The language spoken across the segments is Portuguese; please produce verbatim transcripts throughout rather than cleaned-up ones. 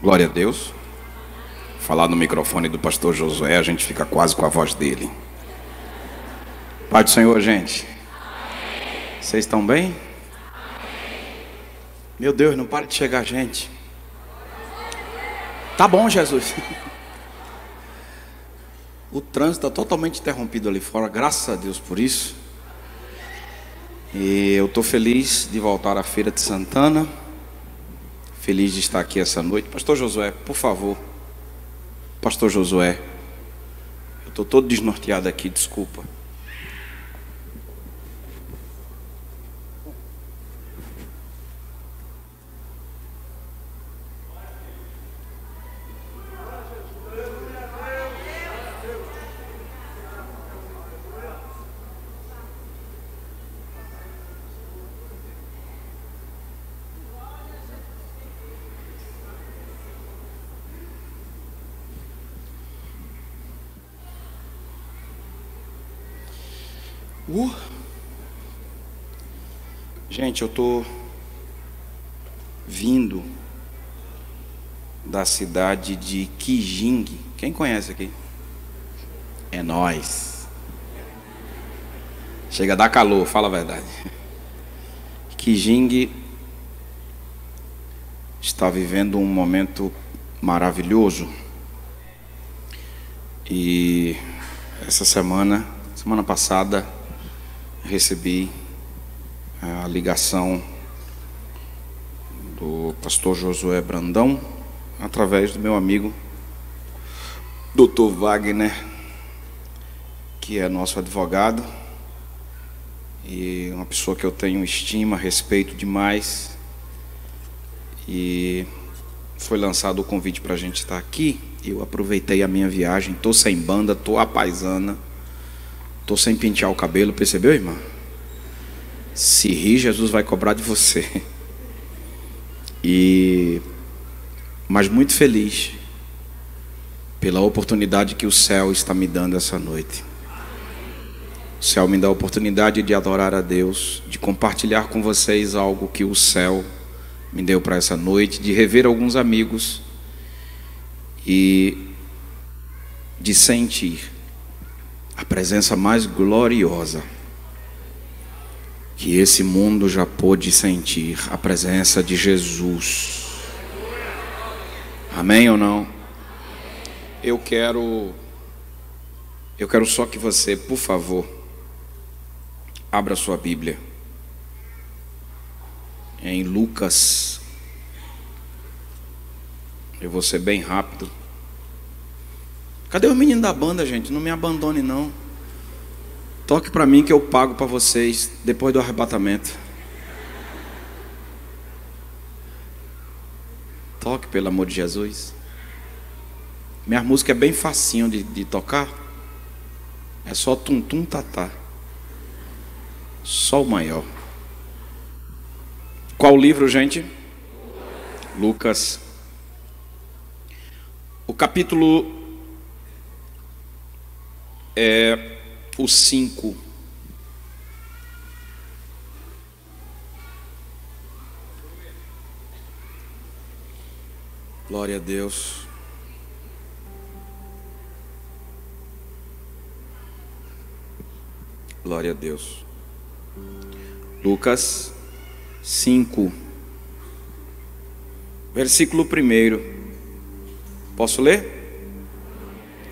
Glória a Deus. Falar no microfone do pastor Josué, a gente fica quase com a voz dele. Pai do Senhor, gente. Amém. Vocês estão bem? Amém. Meu Deus, não para de chegar gente. Tá bom, Jesus. O trânsito está totalmente interrompido ali fora, graças a Deus por isso. E eu estou feliz de voltar à Feira de Santana. Feliz de estar aqui essa noite. Pastor Josué, por favor. Pastor Josué, eu estou todo desnorteado aqui, desculpa. Uh. Gente, eu tô vindo da cidade de Kijing. Quem conhece aqui? É nós. Chega a dar calor, fala a verdade. Kijing está vivendo um momento maravilhoso. E essa semana, semana passada, recebi a ligação do pastor Josué Brandão através do meu amigo doutor Wagner, que é nosso advogado e uma pessoa que eu tenho estima, respeito demais, e foi lançado o convite para a gente estar aqui. Eu aproveitei a minha viagem, estou sem banda, estou à paisana. Estou sem pentear o cabelo, percebeu, irmã? Se rir, Jesus vai cobrar de você. E... mas muito feliz pela oportunidade que o céu está me dando essa noite. O céu me dá a oportunidade de adorar a Deus, de compartilhar com vocês algo que o céu me deu para essa noite, de rever alguns amigos e de sentir a presença mais gloriosa que esse mundo já pôde sentir, a presença de Jesus. Amém ou não? Eu quero, eu quero só que você, por favor, abra sua Bíblia em Lucas. Eu vou ser bem rápido. Cadê o menino da banda, gente? Não me abandone, não. Toque para mim que eu pago para vocês depois do arrebatamento. Toque, pelo amor de Jesus. Minha música é bem facinho de, de tocar. É só tum-tum tatá. Só o maior. Qual livro, gente? Lucas. O capítulo... é o cinco. Glória a Deus. Glória a Deus. Lucas cinco. Versículo primeiro. Posso ler?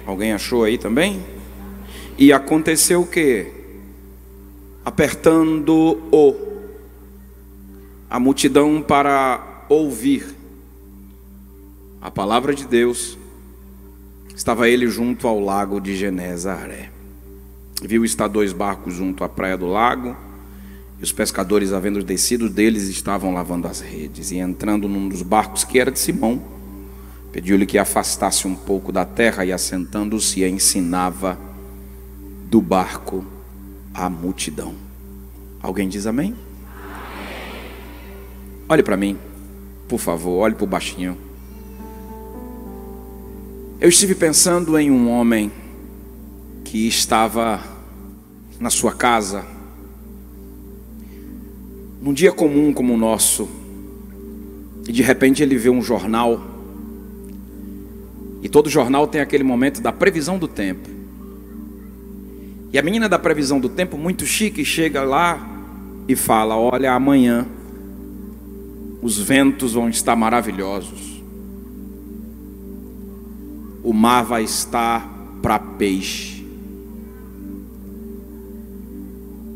Alguém achou aí também? E aconteceu que, apertando-o, a multidão para ouvir a palavra de Deus, estava ele junto ao lago de Genésaré. Viu estar dois barcos junto à praia do lago, e os pescadores, havendo descido deles, estavam lavando as redes. E entrando num dos barcos, que era de Simão, pediu-lhe que afastasse um pouco da terra, e assentando-se, ensinava do barco à multidão. Alguém diz amém? Amém. Olhe para mim, por favor, olhe para o baixinho. Eu estive pensando em um homem que estava na sua casa, num dia comum como o nosso, e de repente ele vê um jornal E todo jornal tem aquele momento da previsão do tempo. E a menina da previsão do tempo, muito chique, chega lá e fala: olha, amanhã os ventos vão estar maravilhosos. O mar vai estar para peixe.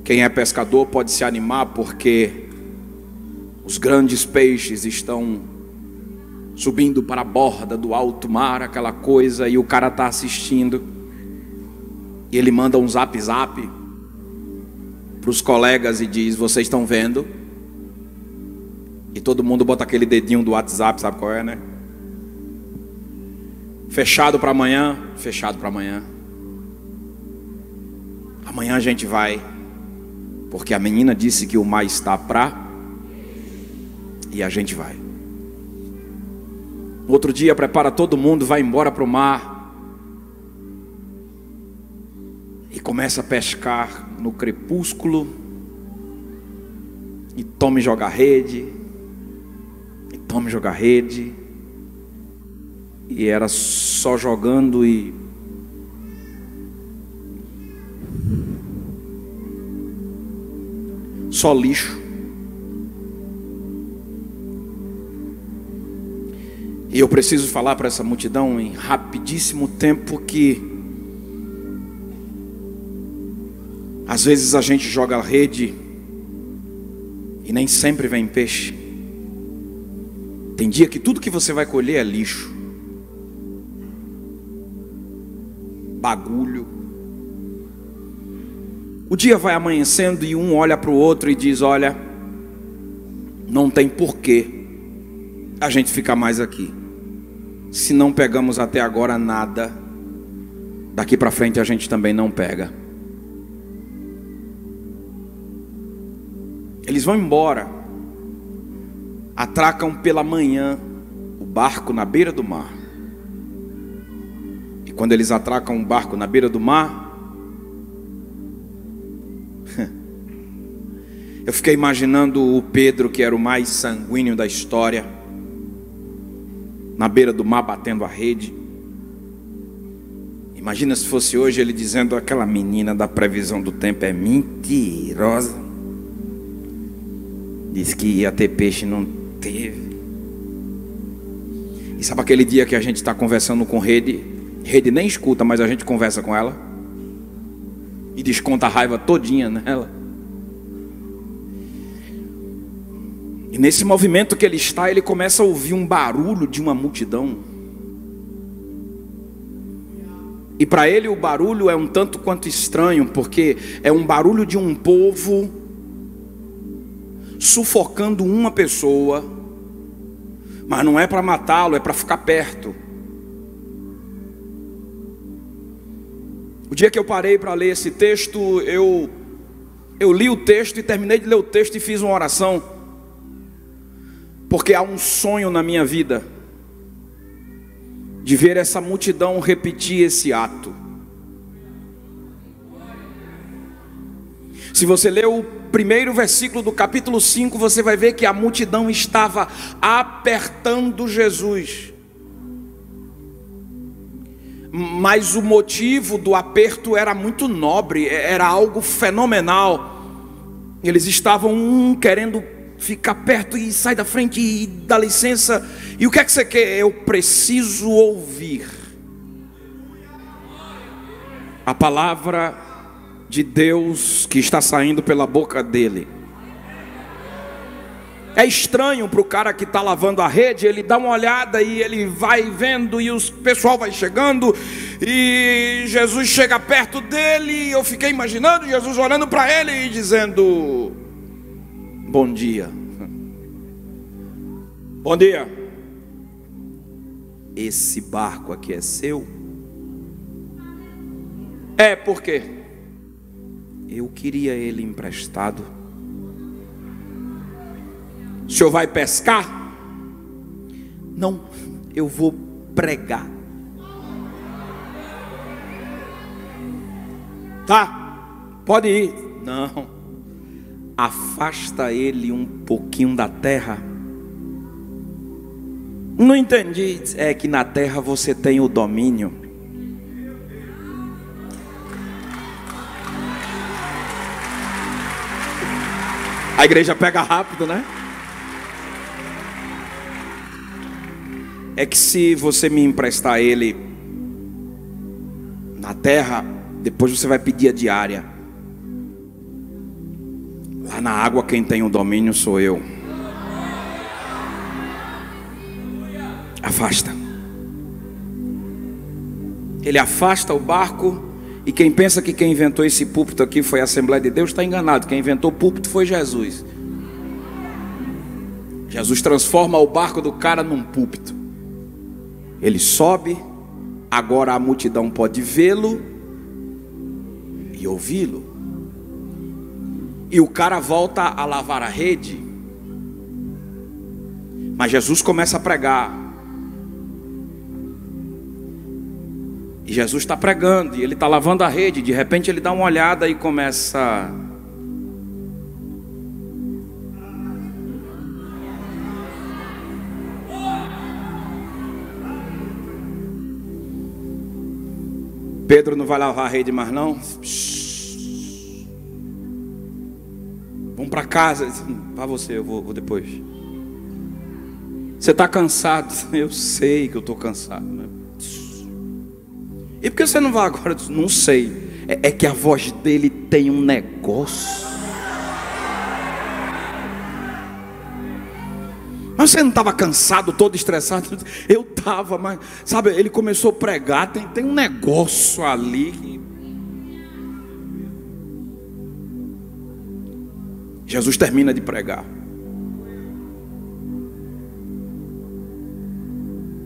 Quem é pescador pode se animar, porque os grandes peixes estão subindo para a borda do alto mar, aquela coisa, e o cara está assistindo, e ele manda um zap zap para os colegas e diz: vocês estão vendo? E todo mundo bota aquele dedinho do WhatsApp, sabe qual é, né? Fechado para amanhã, fechado para amanhã. Amanhã a gente vai, porque a menina disse que o mar está pra, e a gente vai. Outro dia prepara todo mundo, vai embora para o mar e começa a pescar no crepúsculo, e tome jogar rede, e tome jogar rede, e era só jogando. E só lixo. E eu preciso falar para essa multidão em rapidíssimo tempo que às vezes a gente joga a rede e nem sempre vem peixe. Tem dia que tudo que você vai colher é lixo, bagulho. O dia vai amanhecendo e um olha para o outro e diz: olha, não tem porquê a gente ficar mais aqui. Se não pegamos até agora nada, daqui para frente a gente também não pega. Eles vão embora, atracam pela manhã o barco na beira do mar. E quando eles atracam um barco na beira do mar, eu fiquei imaginando o Pedro, que era o mais sanguíneo da história, na beira do mar batendo a rede. Imagina se fosse hoje ele dizendo: aquela menina da previsão do tempo é mentirosa, disse que ia ter peixe, não teve. E sabe aquele dia que a gente está conversando com rede, rede nem escuta, mas a gente conversa com ela e desconta a raiva todinha nela. E nesse movimento que ele está, ele começa a ouvir um barulho de uma multidão. E para ele o barulho é um tanto quanto estranho, porque é um barulho de um povo sufocando uma pessoa, mas não é para matá-lo, é para ficar perto. O dia que eu parei para ler esse texto, eu, eu li o texto e terminei de ler o texto e fiz uma oração. Porque há um sonho na minha vida de ver essa multidão repetir esse ato. Se você ler o primeiro versículo do capítulo cinco, você vai ver que a multidão estava apertando Jesus. Mas o motivo do aperto era muito nobre, era algo fenomenal. Eles estavam um querendo fica perto, e sai da frente, e dá licença. E o que é que você quer? Eu preciso ouvir a palavra de Deus que está saindo pela boca dele. É estranho para o cara que está lavando a rede, ele dá uma olhada e ele vai vendo, e o pessoal vai chegando, e Jesus chega perto dele. E eu fiquei imaginando Jesus olhando para ele e dizendo: bom dia, bom dia, esse barco aqui é seu? É, por quê? Eu queria ele emprestado. O senhor vai pescar? Não, eu vou pregar. Tá, pode ir. Não. Afasta ele um pouquinho da terra, Não entendi. É que na terra você tem o domínio. A igreja pega rápido, né? É que se você me emprestar ele na terra, depois você vai pedir a diária. Lá na água quem tem o domínio sou eu. Afasta. Ele afasta o barco. E quem pensa que quem inventou esse púlpito aqui foi a Assembleia de Deus, está enganado. Quem inventou o púlpito foi Jesus. Jesus transforma o barco do cara num púlpito. Ele sobe. Agora a multidão pode vê-lo e ouvi-lo. E o cara volta a lavar a rede. Mas Jesus começa a pregar. E Jesus está pregando e ele está lavando a rede. De repente ele dá uma olhada e começa. Pedro não vai lavar a rede mais não. Vamos para casa. Para você, eu vou, vou depois. Você está cansado? Eu sei que eu estou cansado, né? E por que você não vai agora? Não sei. É, é que a voz dele tem um negócio. Mas você não estava cansado, todo estressado? Eu estava, mas sabe, ele começou a pregar, tem, tem um negócio ali. Que... Jesus termina de pregar.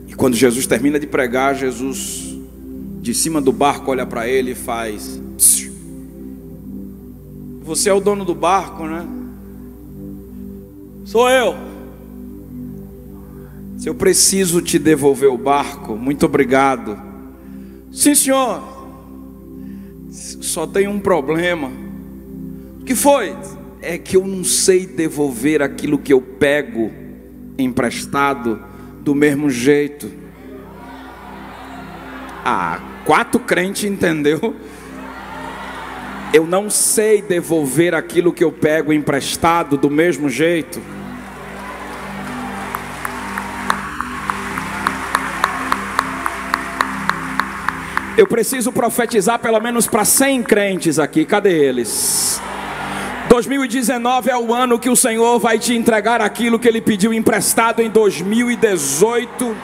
E quando Jesus termina de pregar, Jesus... de cima do barco olha para ele e faz: você é o dono do barco, né? Sou eu. Se eu preciso te devolver o barco, muito obrigado. Sim, senhor. Só tem um problema. O que foi? É que eu não sei devolver aquilo que eu pego emprestado do mesmo jeito. Ah, quatro crentes, entendeu? Eu não sei devolver aquilo que eu pego emprestado do mesmo jeito. Eu preciso profetizar pelo menos para cem crentes aqui. Cadê eles? dois mil e dezenove é o ano que o Senhor vai te entregar aquilo que Ele pediu emprestado em dois mil e dezoito.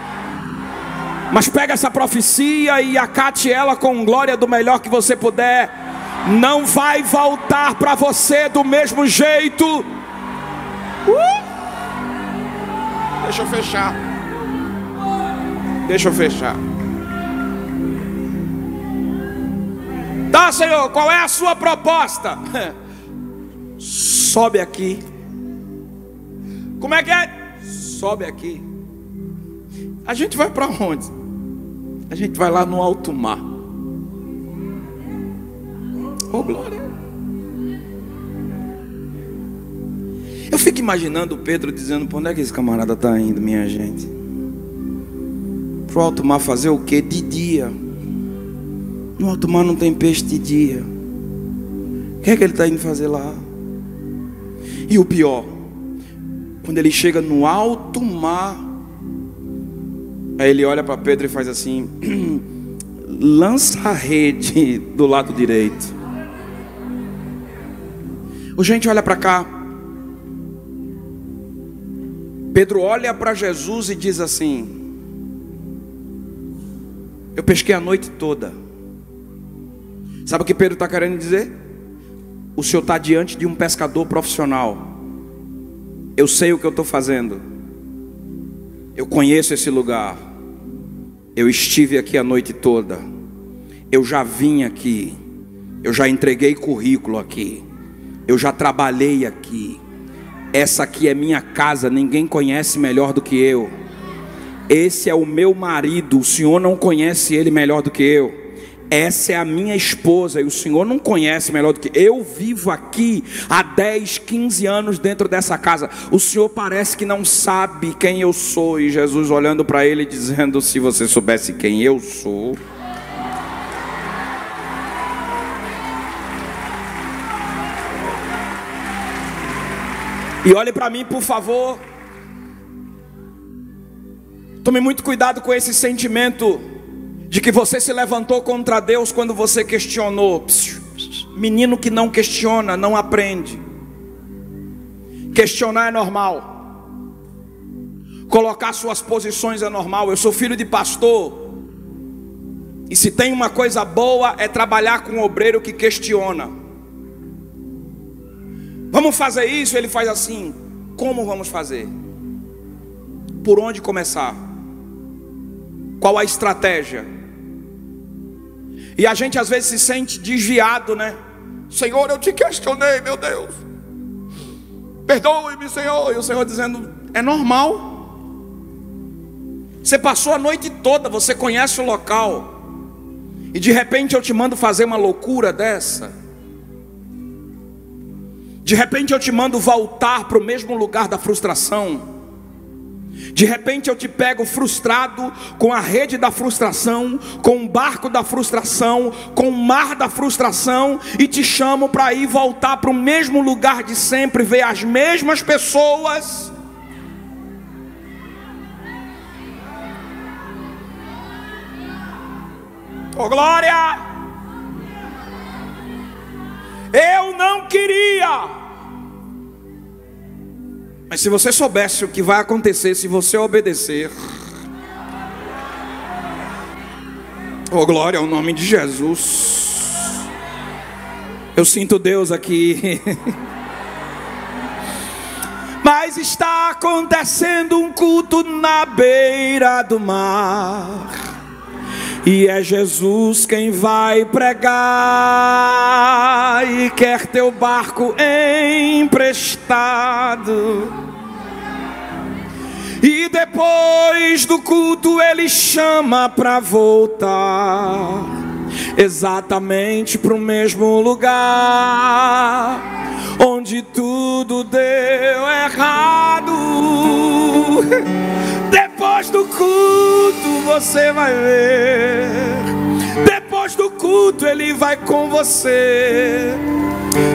Mas pega essa profecia e acate ela com glória do melhor que você puder. Não vai voltar para você do mesmo jeito. Uh! Deixa eu fechar. Deixa eu fechar. Tá, Senhor, qual é a sua proposta? Sobe aqui. Como é que é? Sobe aqui. A gente vai para onde? A gente vai lá no alto mar. Oh, glória. Eu fico imaginando o Pedro dizendo: para onde é que esse camarada está indo, minha gente? Pro alto mar fazer o quê? De dia. No alto mar não tem peixe de dia. O que é que ele está indo fazer lá? E o pior, quando ele chega no alto mar, aí ele olha para Pedro e faz assim: lança a rede do lado direito. O gente olha para cá. Pedro olha para Jesus e diz assim: eu pesquei a noite toda. Sabe o que Pedro está querendo dizer? O senhor está diante de um pescador profissional. Eu sei o que eu estou fazendo. Eu conheço esse lugar. Eu estive aqui a noite toda. Eu já vim aqui. Eu já entreguei currículo aqui. Eu já trabalhei aqui. Essa aqui é minha casa. Ninguém conhece melhor do que eu. Esse é o meu marido. O senhor não conhece ele melhor do que eu. essa é a minha esposa, e o Senhor não conhece melhor do que eu. Vivo aqui há dez, quinze anos dentro dessa casa. O Senhor parece que não sabe quem eu sou. E Jesus olhando para ele dizendo: se você soubesse quem eu sou. E olhe para mim, por favor. Tome muito cuidado com esse sentimento de que você se levantou contra Deus quando você questionou. Menino que não questiona, não aprende. Questionar é normal. Colocar suas posições é normal. Eu sou filho de pastor. E se tem uma coisa boa é trabalhar com um obreiro que questiona. Vamos fazer isso? Ele faz assim. Como vamos fazer? Por onde começar? Qual a estratégia? E a gente às vezes se sente desviado, né? Senhor, eu te questionei, meu Deus. Perdoe-me, Senhor. E o Senhor dizendo: é normal. Você passou a noite toda, você conhece o local. E de repente eu te mando fazer uma loucura dessa. De repente eu te mando voltar para o mesmo lugar da frustração. De repente eu te pego frustrado, com a rede da frustração, com o barco da frustração, com o mar da frustração, e te chamo para ir voltar para o mesmo lugar de sempre, ver as mesmas pessoas. Oh, glória! Eu não queria. Mas se você soubesse o que vai acontecer se você obedecer. Oh, glória ao nome de Jesus. Eu sinto Deus aqui. Mas está acontecendo um culto na beira do mar. E é Jesus quem vai pregar, e quer teu barco emprestado. E depois do culto ele chama para voltar, exatamente para o mesmo lugar onde tudo deu errado. Depois do culto você vai ver. Depois do culto ele vai com você.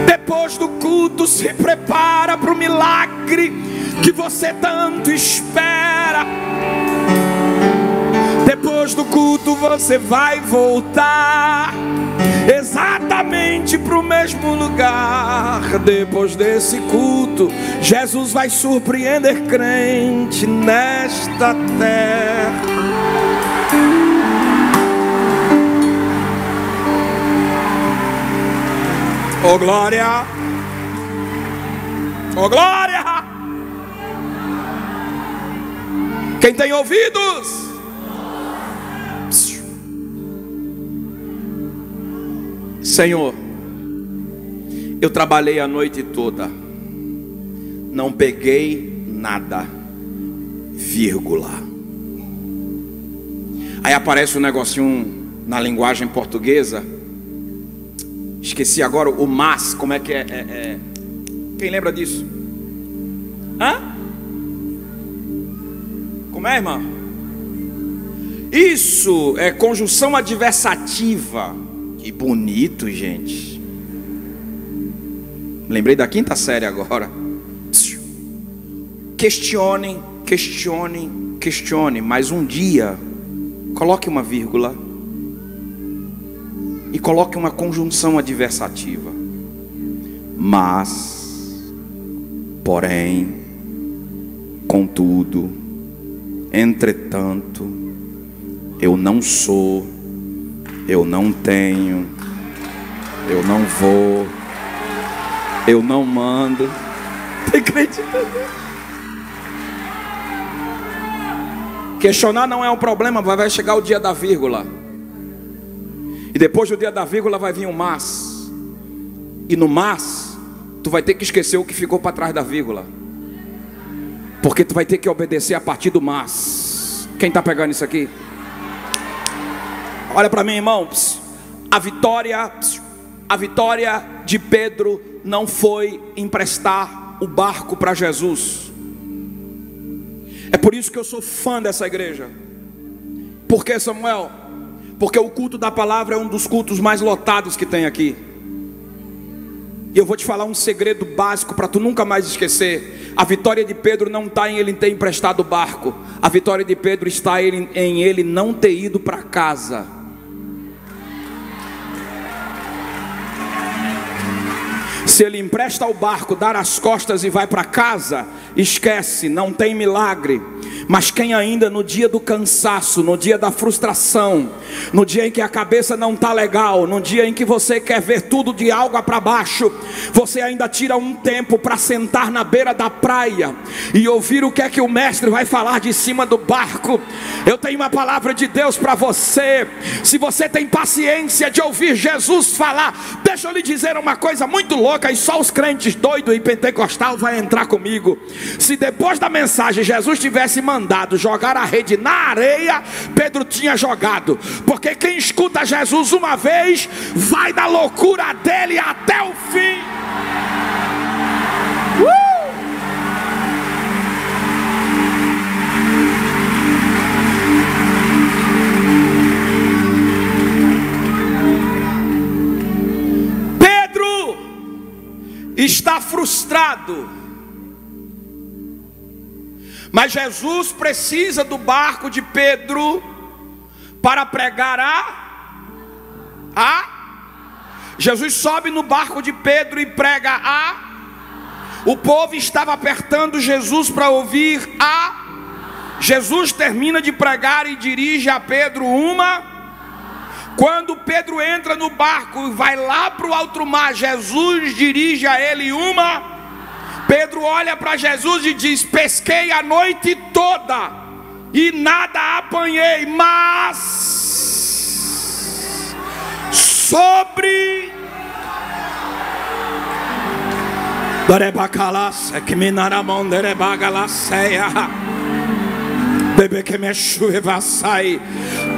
Depois do culto se prepara para o milagre que você tanto espera. Depois do culto você vai voltar exatamente para o mesmo lugar. Depois desse culto, Jesus vai surpreender crente nesta terra. Oh, glória! Oh, glória! Quem tem ouvidos? Senhor, eu trabalhei a noite toda, não peguei nada, vírgula. Aí aparece um negocinho na linguagem portuguesa, esqueci agora o mas, como é que é? é, é. Quem lembra disso? Hã? Como é, irmã? Isso é conjunção adversativa. E bonito, gente. Lembrei da quinta série agora. Questionem, questionem, questionem. Mas um dia, coloque uma vírgula e coloque uma conjunção adversativa. Mas, porém, contudo, entretanto, eu não sou... eu não tenho, eu não vou, eu não mando. Tem crente também. Questionar não é um problema, mas vai chegar o dia da vírgula. E depois do dia da vírgula vai vir um mas. E no mas, tu vai ter que esquecer o que ficou para trás da vírgula. Porque tu vai ter que obedecer a partir do mas. Quem está pegando isso aqui? Olha para mim, irmão. A vitória, a vitória de Pedro não foi emprestar o barco para Jesus. É por isso que eu sou fã dessa igreja. Por que, Samuel? Porque o culto da palavra é um dos cultos mais lotados que tem aqui. E eu vou te falar um segredo básico para tu nunca mais esquecer. A vitória de Pedro não está em ele ter emprestado o barco. A vitória de Pedro está em ele não ter ido para casa. Se ele empresta o barco, dar as costas e vai para casa, esquece, não tem milagre. Mas quem ainda no dia do cansaço, no dia da frustração, no dia em que a cabeça não está legal, no dia em que você quer ver tudo de algo para baixo, você ainda tira um tempo para sentar na beira da praia e ouvir o que é que o mestre vai falar de cima do barco. Eu tenho uma palavra de Deus para você. Se você tem paciência de ouvir Jesus falar, deixa eu lhe dizer uma coisa muito louca, e só os crentes doidos e pentecostal vai entrar comigo. Se depois da mensagem Jesus tivesse mandado jogar a rede na areia, Pedro tinha jogado. Porque quem escuta Jesus uma vez vai da loucura dele até o fim. uh! Pedro está frustrado, mas Jesus precisa do barco de Pedro para pregar a... a... Jesus sobe no barco de Pedro e prega a... O povo estava apertando Jesus para ouvir a... Jesus termina de pregar e dirige a Pedro uma... Quando Pedro entra no barco e vai lá para o alto mar, Jesus dirige a ele uma... Pedro olha para Jesus e diz: pesquei a noite toda e nada apanhei, mas sobre...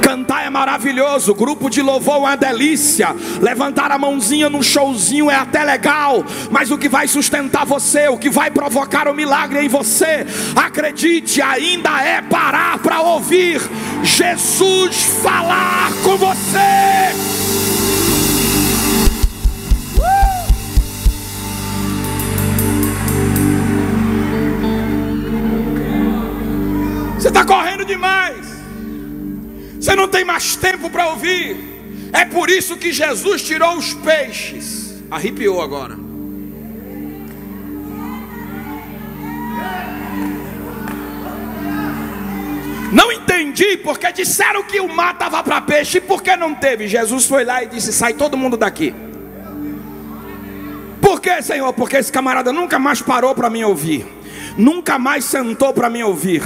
Cantar é maravilhoso, grupo de louvor é uma delícia, levantar a mãozinha num showzinho é até legal, mas o que vai sustentar você, o que vai provocar o milagre em você, acredite, ainda é parar para ouvir Jesus falar com você. Uh! Você está correndo demais. Você não tem mais tempo para ouvir. É por isso que Jesus tirou os peixes. Arrepiou agora. Não entendi porque disseram que o mar estava para peixe. E por que não teve? Jesus foi lá e disse: sai todo mundo daqui. Por que, Senhor? Porque esse camarada nunca mais parou para me ouvir. Nunca mais sentou para me ouvir.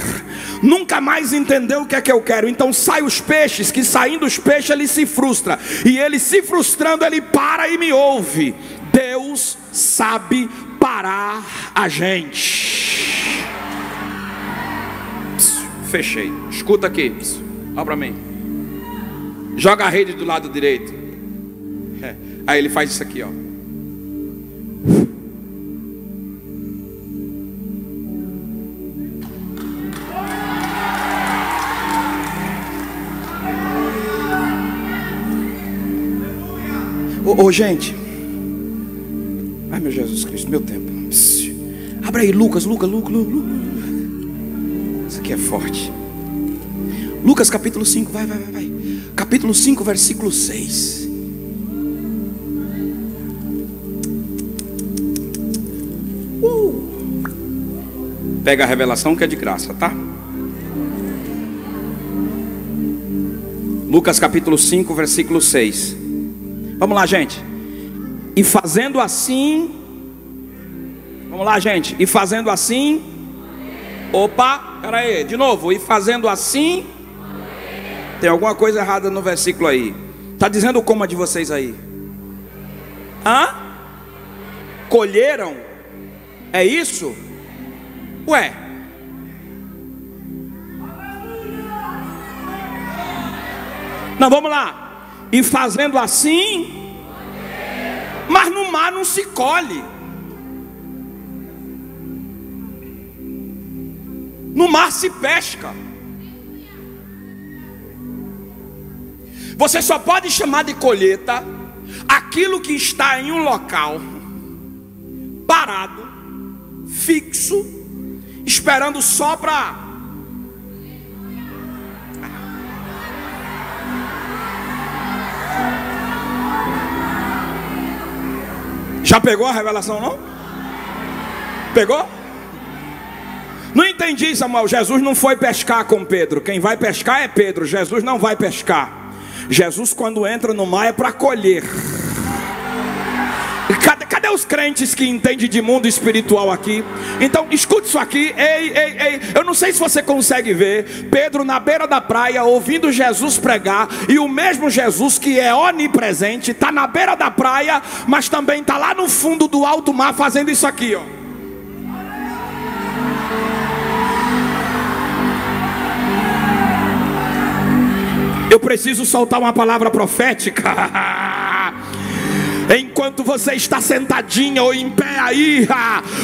Nunca mais entendeu o que é que eu quero. Então sai os peixes, que saindo os peixes ele se frustra. E ele se frustrando, ele para e me ouve. Deus sabe parar a gente. Pss, fechei. Escuta aqui. Pss, olha para mim. Joga a rede do lado direito. É. Aí ele faz isso aqui, ó. Ô, gente, ai meu Jesus Cristo, meu tempo. Psss. Abre aí, Lucas, Lucas, Lucas, Lucas. Isso aqui é forte. Lucas capítulo cinco, vai, vai, vai, vai. Capítulo cinco, versículo seis. Uh. Pega a revelação que é de graça, tá? Lucas capítulo cinco, versículo seis. Vamos lá, gente. E fazendo assim... Vamos lá, gente. E fazendo assim... Opa, pera aí, de novo. E fazendo assim... Tem alguma coisa errada no versículo aí. Está dizendo o coma de vocês aí. Hã? Colheram? É isso? Ué. Não, vamos lá. e fazendo assim, mas no mar não se colhe. No mar se pesca. Você só pode chamar de colheita aquilo que está em um local parado, fixo, esperando só para... Já pegou a revelação, não? Pegou? Não entendi, Samuel. Jesus não foi pescar com Pedro. Quem vai pescar é Pedro. Jesus não vai pescar. Jesus, quando entra no mar, é para colher. Cadê, cadê os crentes que entendem de mundo espiritual aqui? Então, escute isso aqui. Ei, ei, ei. Eu não sei se você consegue ver. Pedro na beira da praia, ouvindo Jesus pregar. E o mesmo Jesus que é onipresente, está na beira da praia, mas também está lá no fundo do alto mar fazendo isso aqui, ó. Eu preciso soltar uma palavra profética. Enquanto você está sentadinha ou em pé aí,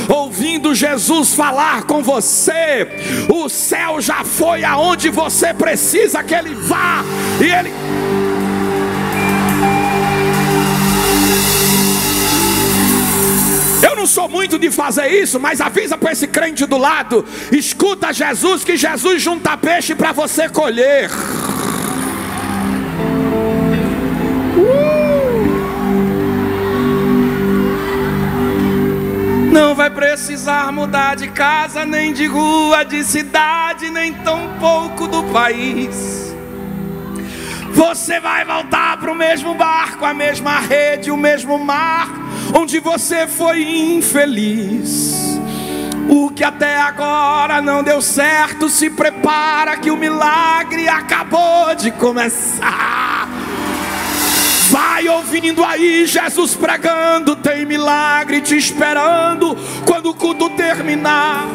ouvindo Jesus falar com você, o céu já foi aonde você precisa que ele vá. E ele... Eu não sou muito de fazer isso, mas avisa para esse crente do lado: escuta Jesus, que Jesus junta peixe para você colher. Não vai precisar mudar de casa, nem de rua, de cidade, nem tampouco do país. Você vai voltar para o mesmo barco, a mesma rede, o mesmo mar, onde você foi infeliz. O que até agora não deu certo, se prepara que o milagre acabou de começar. Vai ouvindo aí Jesus pregando, tem milagre te esperando quando o culto terminar.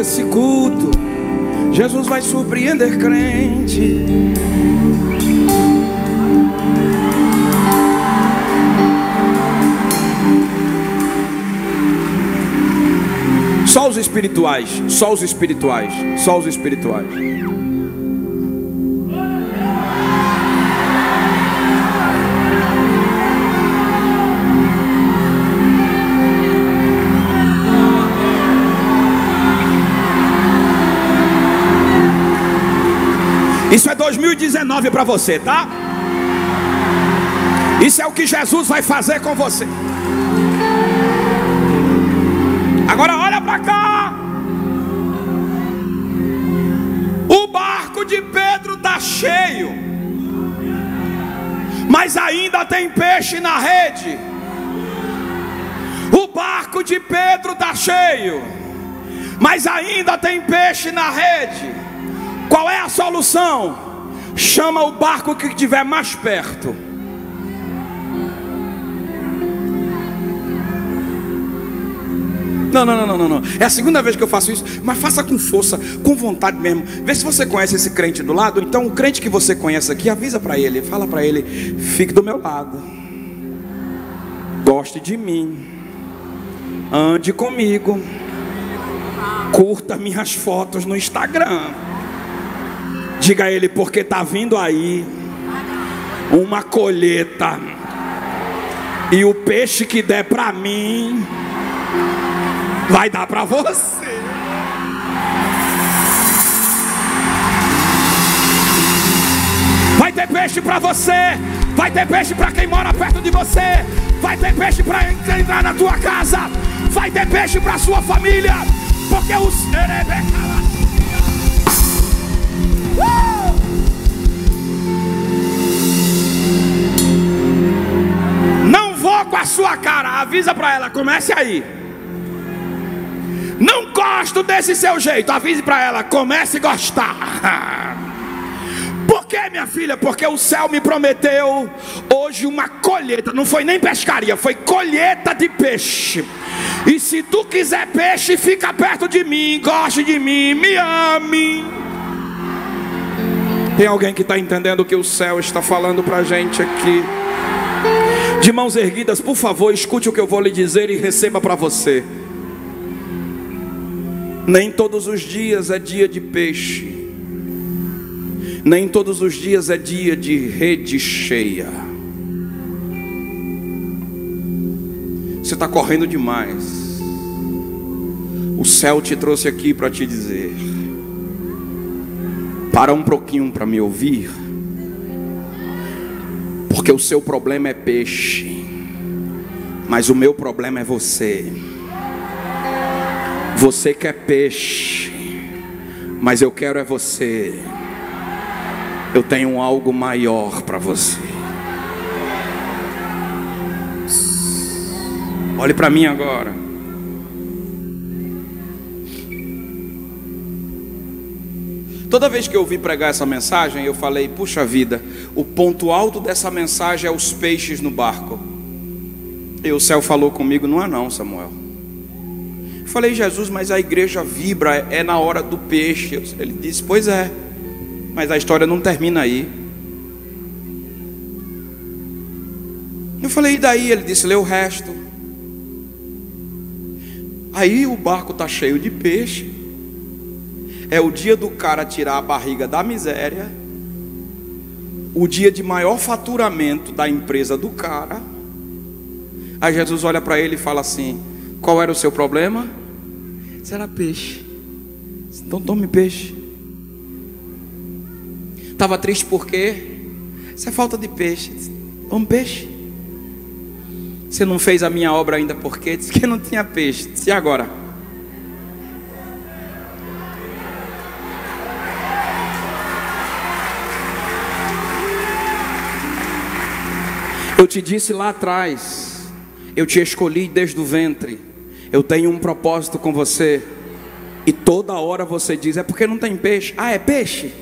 Esse culto, Jesus vai surpreender crente. Só os espirituais, só os espirituais, só os espirituais. Isso é dois mil e dezenove para você, tá? Isso é o que Jesus vai fazer com você. Agora olha para cá. O barco de Pedro está cheio, mas ainda tem peixe na rede. O barco de Pedro está cheio, mas ainda tem peixe na rede. Qual é a solução? Chama o barco que estiver mais perto. Não, não, não, não, não. É a segunda vez que eu faço isso, mas faça com força, com vontade mesmo. Vê se você conhece esse crente do lado. Então, o crente que você conhece aqui, avisa para ele, fala para ele: fique do meu lado, goste de mim, ande comigo, curta minhas fotos no Instagram. Diga a ele, porque está vindo aí uma colheita. E o peixe que der para mim, vai dar para você. Vai ter peixe para você. Vai ter peixe para quem mora perto de você. Vai ter peixe para entrar na tua casa. Vai ter peixe para sua família. Porque os... Não vou com as avisa para ela, comece aí. Não gosto desse seu jeito, avise para ela, comece a gostar. Por que, minha filha? Porque o céu me prometeu hoje uma colheita. Não foi nem pescaria, foi colheita de peixe. E se tu quiser peixe, fica perto de mim, goste de mim, me ame. Tem alguém que está entendendo o que o céu está falando para a gente aqui? De mãos erguidas, por favor, escute o que eu vou lhe dizer e receba para você. Nem todos os dias é dia de peixe. Nem todos os dias é dia de rede cheia. Você está correndo demais. O céu te trouxe aqui para te dizer: para um pouquinho para me ouvir. Porque o seu problema é peixe, mas o meu problema é você. Você quer peixe, mas eu quero é você. Eu tenho algo maior para você. Olhe para mim agora. Toda vez que eu ouvi pregar essa mensagem, eu falei, puxa vida, o ponto alto dessa mensagem é os peixes no barco. E o céu falou comigo, não é não, Samuel. Eu falei, Jesus, mas a igreja vibra, é na hora do peixe. Ele disse, pois é, mas a história não termina aí. Eu falei, e daí? Ele disse, lê o resto. Aí o barco está cheio de peixe. É o dia do cara tirar a barriga da miséria, o dia de maior faturamento da empresa do cara. Aí Jesus olha para ele e fala assim, qual era o seu problema? Será peixe. Então tome peixe. Estava triste por quê? Isso é falta de peixe. Tome peixe. Você não fez a minha obra ainda por quê? Diz que não tinha peixe. E agora? Eu te disse lá atrás, eu te escolhi desde o ventre, eu tenho um propósito com você. E toda hora você diz, é porque não tem peixe. Ah, é peixe?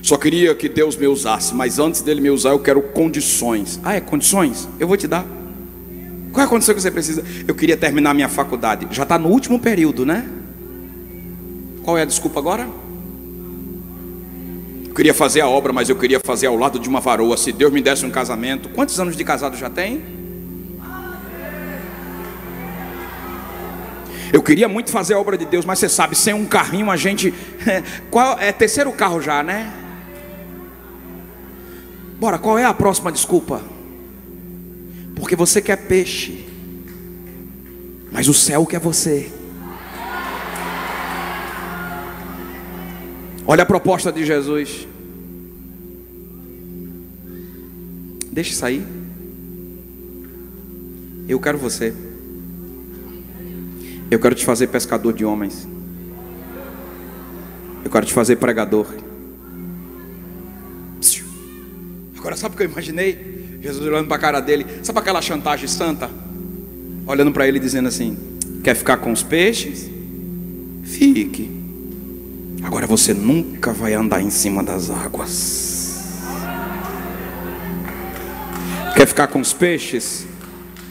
Só queria que Deus me usasse, mas antes dele me usar eu quero condições. Ah, é condições? Eu vou te dar. Qual é a condição que você precisa? Eu queria terminar minha faculdade. Já está no último período, né? Qual é a desculpa agora? Eu queria fazer a obra, mas eu queria fazer ao lado de uma varoa. Se Deus me desse um casamento. Quantos anos de casado já tem? Eu queria muito fazer a obra de Deus, mas você sabe, sem um carrinho a gente... Qual é terceiro carro já, né? Bora, qual é a próxima desculpa? Porque você quer peixe, mas o céu quer você. Olha a proposta de Jesus. Deixa sair. Eu quero você. Eu quero te fazer pescador de homens. Eu quero te fazer pregador. Agora sabe o que eu imaginei? Jesus olhando para a cara dele. Sabe aquela chantagem santa? Olhando para ele dizendo assim, quer ficar com os peixes? Fique. Agora você nunca vai andar em cima das águas. Quer ficar com os peixes?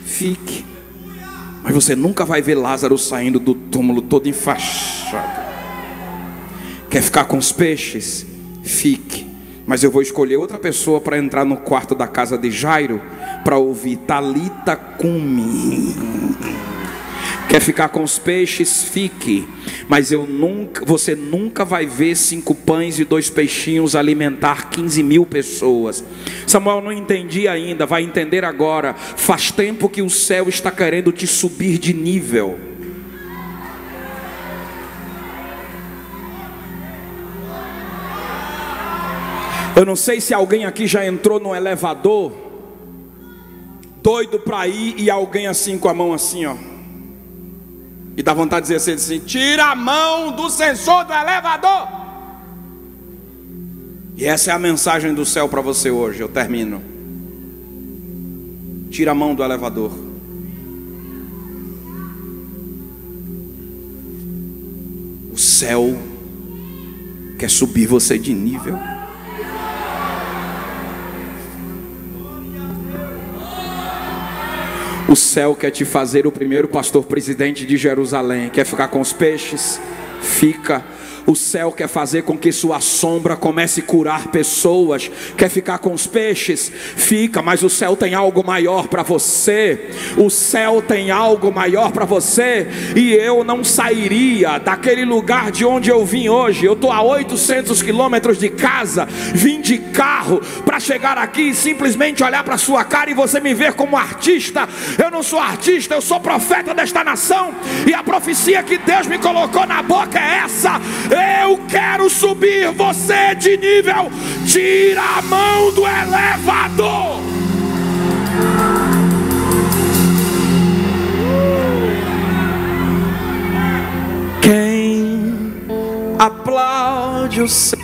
Fique. Mas você nunca vai ver Lázaro saindo do túmulo todo enfaixado. Quer ficar com os peixes? Fique. Mas eu vou escolher outra pessoa para entrar no quarto da casa de Jairo para ouvir Talita cumi. Quer ficar com os peixes? Fique. Mas eu nunca, você nunca vai ver cinco pães e dois peixinhos alimentar quinze mil pessoas. Samuel, não entendi ainda, vai entender agora. Faz tempo que o céu está querendo te subir de nível. Eu não sei se alguém aqui já entrou no elevador, doido para ir, e alguém assim com a mão assim, ó. E dá vontade de dizer assim, tira a mão do sensor do elevador. E essa é a mensagem do céu para você hoje, eu termino. Tira a mão do elevador. O céu quer subir você de nível. O céu quer te fazer o primeiro pastor presidente de Jerusalém. Quer ficar com os peixes? Fica. O céu quer fazer com que sua sombra comece a curar pessoas. Quer ficar com os peixes? Fica, mas o céu tem algo maior para você. O céu tem algo maior para você. E eu não sairia daquele lugar de onde eu vim hoje. Eu estou a oitocentos quilômetros de casa. Vim de carro para chegar aqui e simplesmente olhar para sua cara e você me ver como artista. Eu não sou artista, eu sou profeta desta nação. E a profecia que Deus me colocou na boca é essa. Eu quero subir você de nível. Tira a mão do elevador. Quem aplaude o céu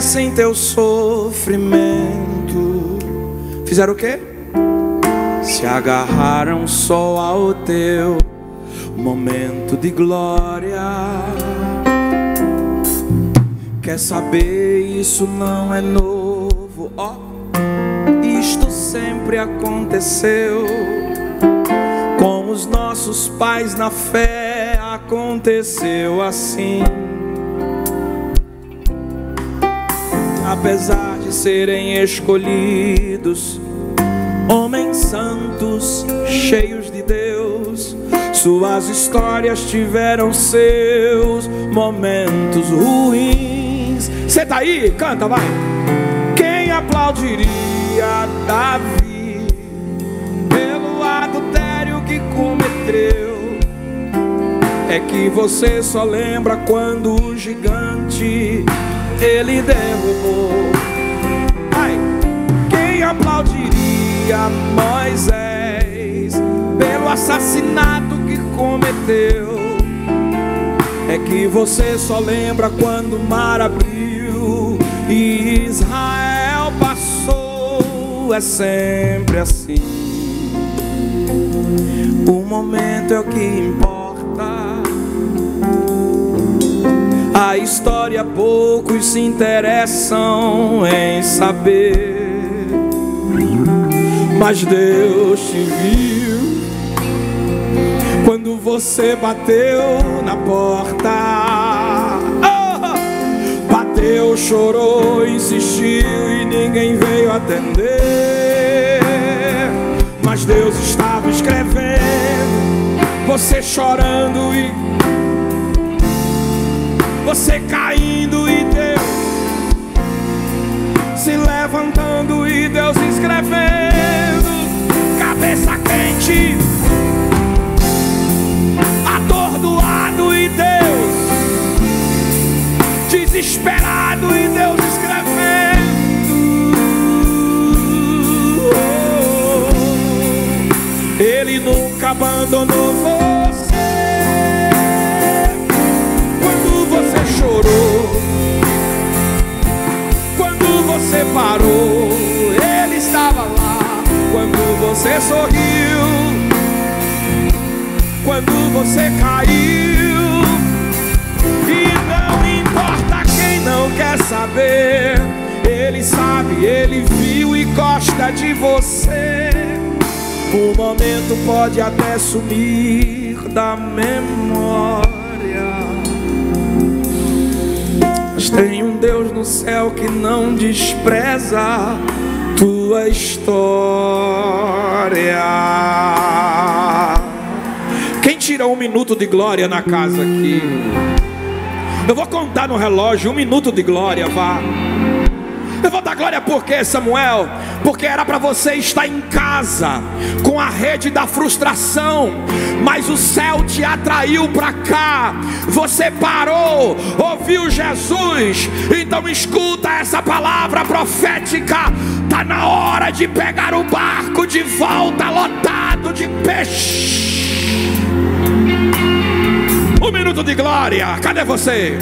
sem teu sofrimento, fizeram o quê? Se agarraram só ao teu momento de glória. Quer saber, isso não é novo, ó, oh, isto sempre aconteceu com os nossos pais na fé, aconteceu assim. Apesar de serem escolhidos, homens santos, cheios de Deus, suas histórias tiveram seus momentos ruins. Cê tá aí? Canta, vai! Quem aplaudiria Davi pelo adultério que cometeu? É que você só lembra quando o gigante ele derrubou. Ai. Quem aplaudiria Moisés pelo assassinato que cometeu? É que você só lembra quando o mar abriu e Israel passou. É sempre assim. O momento é o que importa. A história poucos se interessam em saber, mas Deus te viu quando você bateu na porta. Oh! Bateu, chorou, insistiu e ninguém veio atender, mas Deus estava escrevendo você chorando e você caindo e Deus se levantando e Deus escrevendo. Cabeça quente, atordoado e Deus desesperado e Deus escrevendo. Oh, Ele nunca abandonou você. Quando você parou, Ele estava lá. Quando você sorriu, quando você caiu, e não importa quem não quer saber, Ele sabe, Ele viu e gosta de você. O momento pode até sumir da memória. Tem um Deus no céu que não despreza tua história. Quem tira um minuto de glória na casa aqui? Eu vou contar no relógio, um minuto de glória, vá. Eu vou dar glória por quê, Samuel? Porque era para você estar em casa, com a rede da frustração, mas o céu te atraiu para cá. Você parou, ouviu Jesus. Então escuta essa palavra profética. Está na hora de pegar o barco de volta lotado de peixe. Um minuto de glória, cadê você?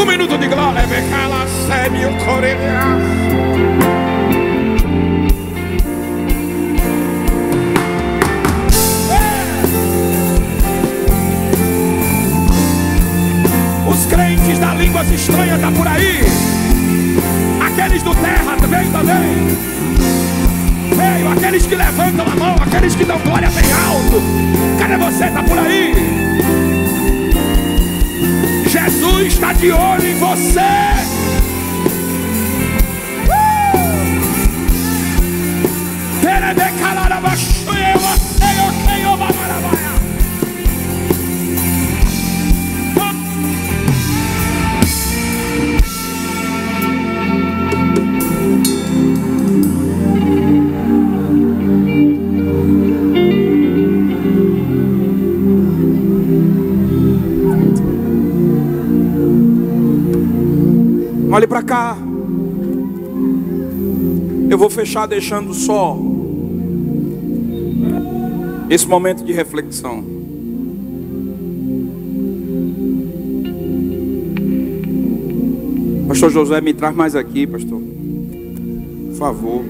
Um minuto de glória. É. Os crentes da língua estranha tá por aí. Aqueles do terra também também. Veio aqueles que levantam a mão, aqueles que dão glória bem alto. Cadê você? Tá por aí? Jesus está de olho em você. Olhe para cá. Eu vou fechar deixando só esse momento de reflexão. Pastor Josué, me traz mais aqui, pastor. Por favor.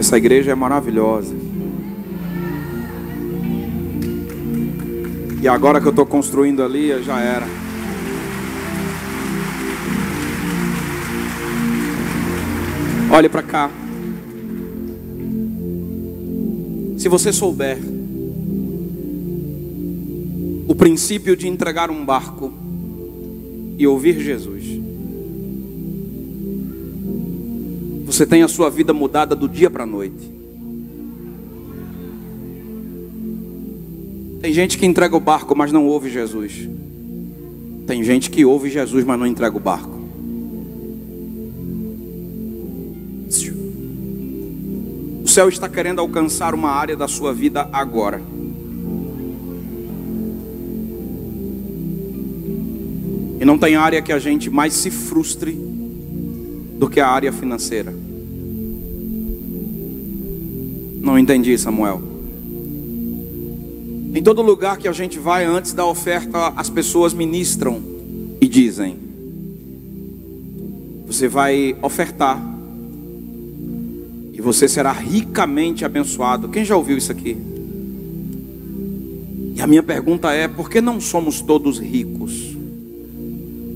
Essa igreja é maravilhosa. E agora que eu estou construindo ali, já era. Olhe para cá. Se você souber o princípio de entregar um barco e ouvir Jesus, você tem a sua vida mudada do dia para a noite. Tem gente que entrega o barco, mas não ouve Jesus. Tem gente que ouve Jesus, mas não entrega o barco. O céu está querendo alcançar uma área da sua vida agora. E não tem área que a gente mais se frustre do que a área financeira. Não entendi, Samuel. Em todo lugar que a gente vai, antes da oferta, as pessoas ministram e dizem: você vai ofertar, você será ricamente abençoado. Quem já ouviu isso aqui? E a minha pergunta é: por que não somos todos ricos?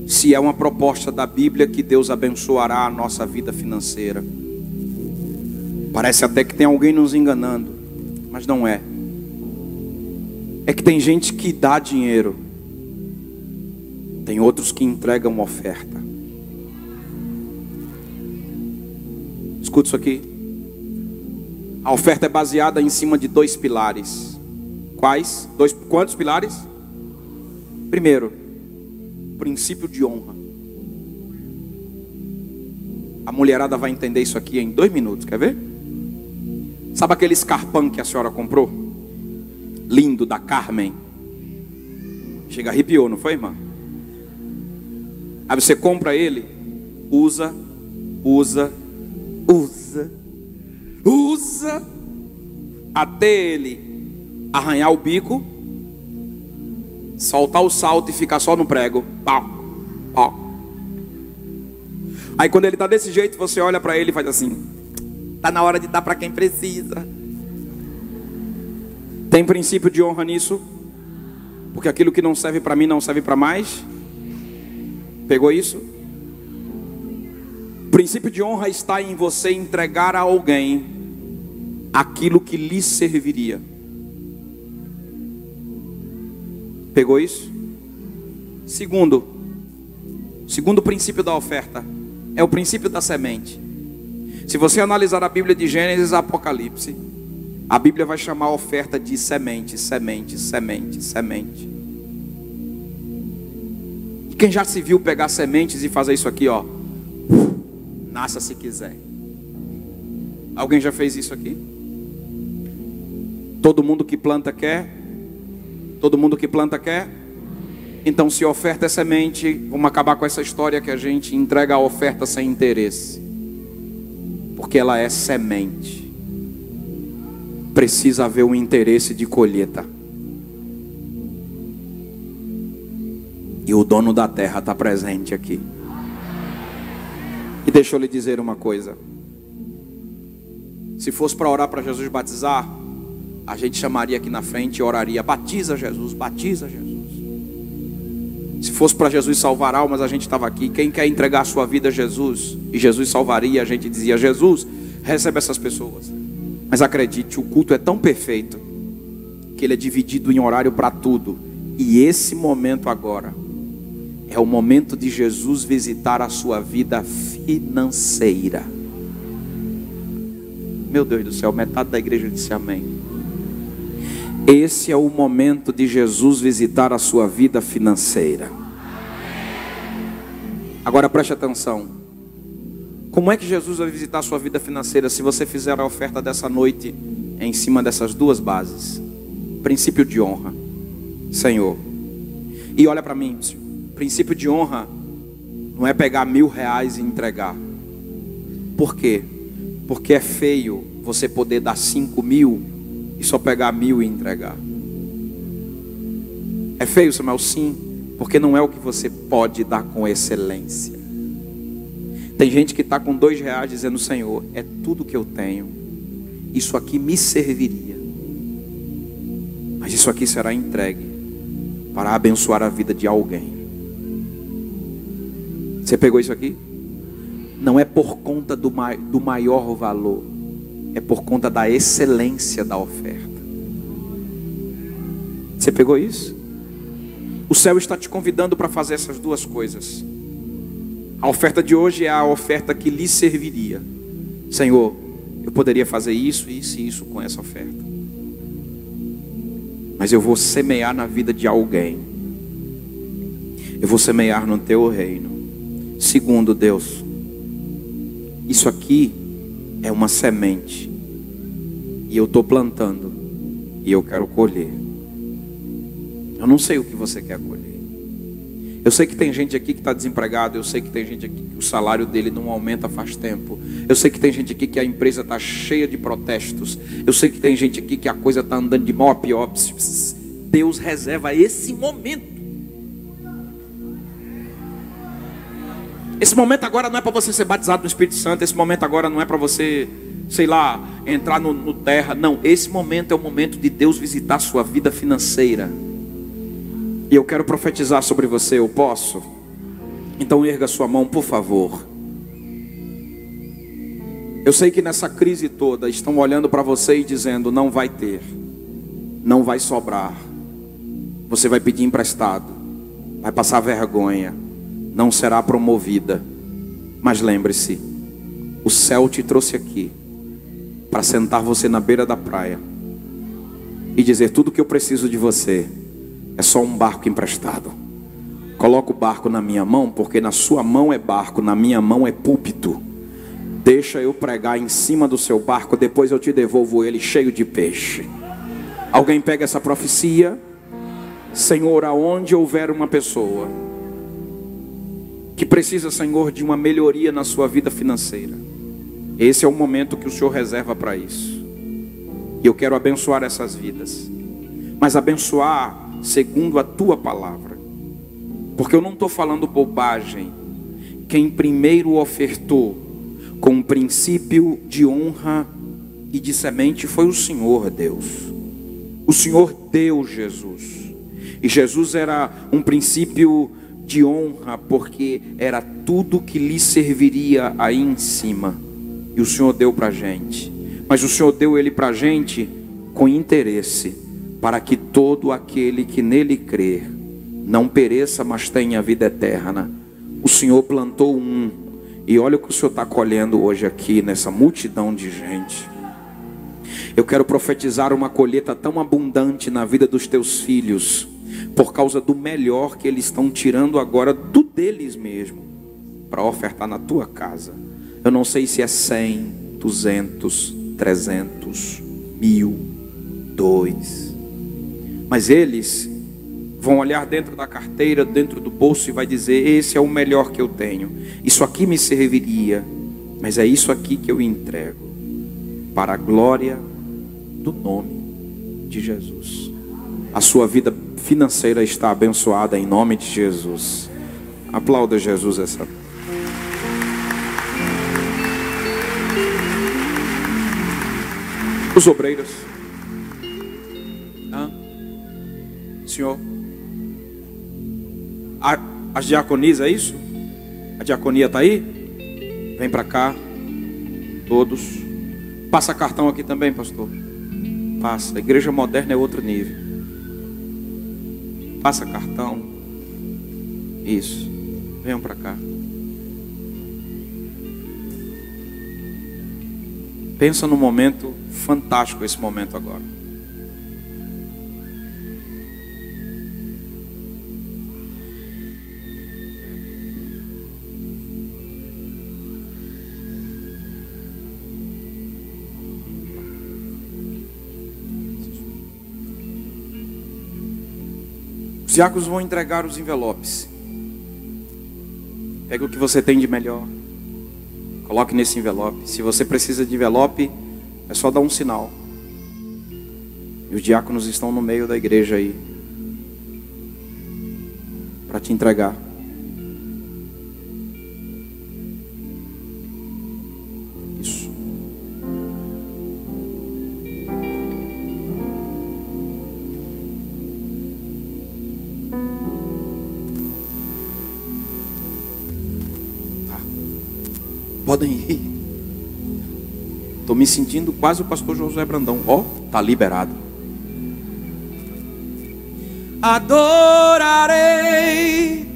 Se é uma proposta da Bíblia que Deus abençoará a nossa vida financeira. Parece até que tem alguém nos enganando, mas não é. É que tem gente que dá dinheiro, tem outros que entregam uma oferta. Escuta isso aqui. A oferta é baseada em cima de dois pilares. Quais? Dois, quantos pilares? Primeiro, princípio de honra. A mulherada vai entender isso aqui em dois minutos, quer ver? Sabe aquele escarpão que a senhora comprou? Lindo, da Carmen. Chega, arrepiou, não foi, irmã? Aí você compra ele, usa, usa, usa. Usa até ele arranhar o bico, soltar o salto e ficar só no prego. Pau, pau. Aí quando ele está desse jeito, você olha para ele e faz assim: está na hora de dar para quem precisa. Tem princípio de honra nisso? Porque aquilo que não serve para mim não serve para mais. Pegou isso? O princípio de honra está em você entregar a alguém aquilo que lhe serviria. Pegou isso? Segundo, segundo princípio da oferta é o princípio da semente. Se você analisar a Bíblia de Gênesis a Apocalipse, a Bíblia vai chamar a oferta de semente, semente, semente, semente. Quem já se viu pegar sementes e fazer isso aqui, ó? Nasça se quiser. Alguém já fez isso aqui? Todo mundo que planta quer? Todo mundo que planta quer? Então, se oferta é semente, vamos acabar com essa história que a gente entrega a oferta sem interesse. Porque ela é semente. Precisa haver um interesse de colheita. E o dono da terra está presente aqui. E deixa eu lhe dizer uma coisa. Se fosse para orar para Jesus batizar, a gente chamaria aqui na frente e oraria: batiza Jesus, batiza Jesus. Se fosse para Jesus salvar almas, a gente estava aqui. Quem quer entregar a sua vida a Jesus e Jesus salvaria, a gente dizia: Jesus, recebe essas pessoas. Mas acredite, o culto é tão perfeito que ele é dividido em horário para tudo. E esse momento agora é o momento de Jesus visitar a sua vida financeira. Meu Deus do céu, metade da igreja disse amém. Esse é o momento de Jesus visitar a sua vida financeira. Agora preste atenção. Como é que Jesus vai visitar a sua vida financeira se você fizer a oferta dessa noite em cima dessas duas bases? Princípio de honra. Senhor, e olha para mim, princípio de honra não é pegar mil reais e entregar. Por quê? Porque é feio você poder dar cinco mil e só pegar mil e entregar. É feio, Samuel? Sim, porque não é o que você pode dar com excelência. Tem gente que está com dois reais dizendo: Senhor, é tudo que eu tenho, isso aqui me serviria, mas isso aqui será entregue para abençoar a vida de alguém. Você pegou isso aqui? Não é por conta do, ma- do maior valor, é por conta da excelência da oferta. Você pegou isso? O céu está te convidando para fazer essas duas coisas. A oferta de hoje é a oferta que lhe serviria. Senhor, eu poderia fazer isso, isso e isso com essa oferta, mas eu vou semear na vida de alguém. Eu vou semear no teu reino. Segundo, Deus, isso aqui é uma semente, e eu estou plantando, e eu quero colher. Eu não sei o que você quer colher. Eu sei que tem gente aqui que está desempregado. Eu sei que tem gente aqui que o salário dele não aumenta faz tempo. Eu sei que tem gente aqui que a empresa está cheia de protestos. Eu sei que tem gente aqui que a coisa está andando de mal a pior. Deus reserva esse momento. Esse momento agora não é para você ser batizado no Espírito Santo. Esse momento agora não é para você, sei lá, entrar no, no terra. Não, esse momento é o momento de Deus visitar a sua vida financeira. E eu quero profetizar sobre você, eu posso? Então erga sua mão, por favor. Eu sei que nessa crise toda estão olhando para você e dizendo: não vai ter, não vai sobrar. Você vai pedir emprestado, vai passar vergonha, não será promovida. Mas lembre-se, o céu te trouxe aqui para sentar você na beira da praia e dizer: tudo que eu preciso de você é só um barco emprestado. Coloca o barco na minha mão, porque na sua mão é barco, na minha mão é púlpito. Deixa eu pregar em cima do seu barco, depois eu te devolvo ele cheio de peixe. Alguém pega essa profecia? Senhor, aonde houver uma pessoa que precisa, Senhor, de uma melhoria na sua vida financeira, esse é o momento que o Senhor reserva para isso. E eu quero abençoar essas vidas, mas abençoar segundo a tua palavra, porque eu não estou falando bobagem. Quem primeiro ofertou com um princípio de honra e de semente foi o Senhor Deus. O Senhor deu Jesus, e Jesus era um princípio de honra, porque era tudo que lhe serviria aí em cima. E o Senhor deu para a gente, mas o Senhor deu ele para a gente com interesse, para que todo aquele que nele crer não pereça, mas tenha vida eterna. O Senhor plantou um, e olha o que o Senhor está colhendo hoje aqui nessa multidão de gente. Eu quero profetizar uma colheita tão abundante na vida dos teus filhos, por causa do melhor que eles estão tirando agora do deles mesmo, para ofertar na tua casa. Eu não sei se é cem, duzentos, trezentos, mil, dois. Mas eles vão olhar dentro da carteira, dentro do bolso e vai dizer: esse é o melhor que eu tenho. Isso aqui me serviria, mas é isso aqui que eu entrego para a glória do nome de Jesus. A sua vida financeira está abençoada em nome de Jesus. Aplauda Jesus essa. Os obreiros. Hã? Senhor. A, as diaconias, é isso? A diaconia está aí? Vem para cá. Todos. Passa cartão aqui também, pastor. Passa. A igreja moderna é outro nível. Passa cartão. Isso. Venham para cá. Pensa num momento fantástico, esse momento agora. Os diáconos vão entregar os envelopes. Pega o que você tem de melhor. Coloque nesse envelope. Se você precisa de envelope, é só dar um sinal. E os diáconos estão no meio da igreja aí, para te entregar. Isso. Tá. Podem ir. Estou me sentindo quase o pastor Josué Brandão. Ó, oh, tá liberado. Adorarei,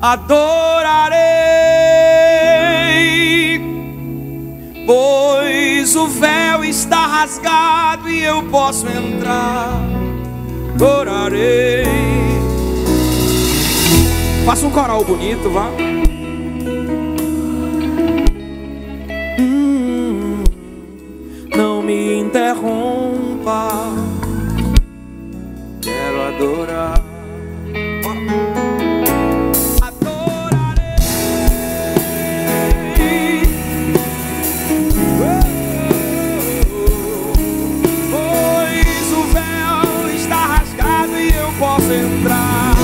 adorarei, pois o véu está rasgado e eu posso entrar. Adorarei. Faça um coral bonito, vá. Me interrompa, quero adorar. Adorarei, pois o véu está rasgado e eu posso entrar.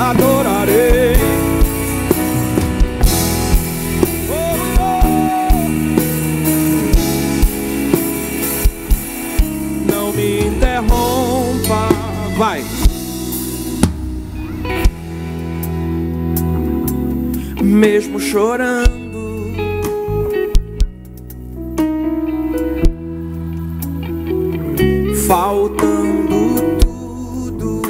Adorarei. Vai. Mesmo chorando, faltando tudo,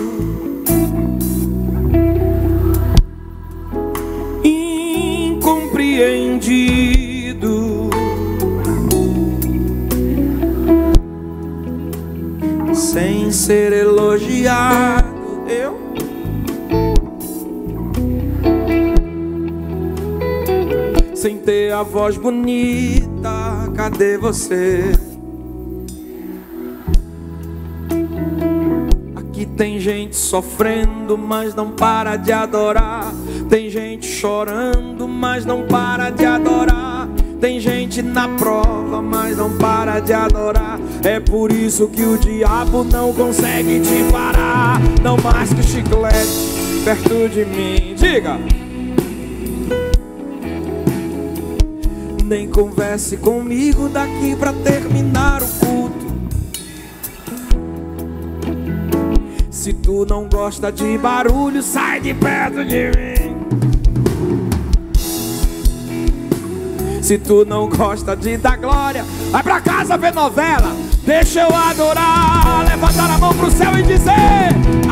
incompreendido, sem ser elogiado, eu sem ter a voz bonita, cadê você? Aqui tem gente sofrendo, mas não para de adorar. Tem gente chorando, mas não para de adorar. Tem gente na prova, mas não para de adorar. É por isso que o diabo não consegue te parar. Não mais que o chiclete perto de mim. Diga! Nem converse comigo daqui pra terminar o culto. Se tu não gosta de barulho, sai de perto de mim. Se tu não gosta de dar glória, vai pra casa ver novela. Deixa eu adorar, levantar a mão pro céu e dizer...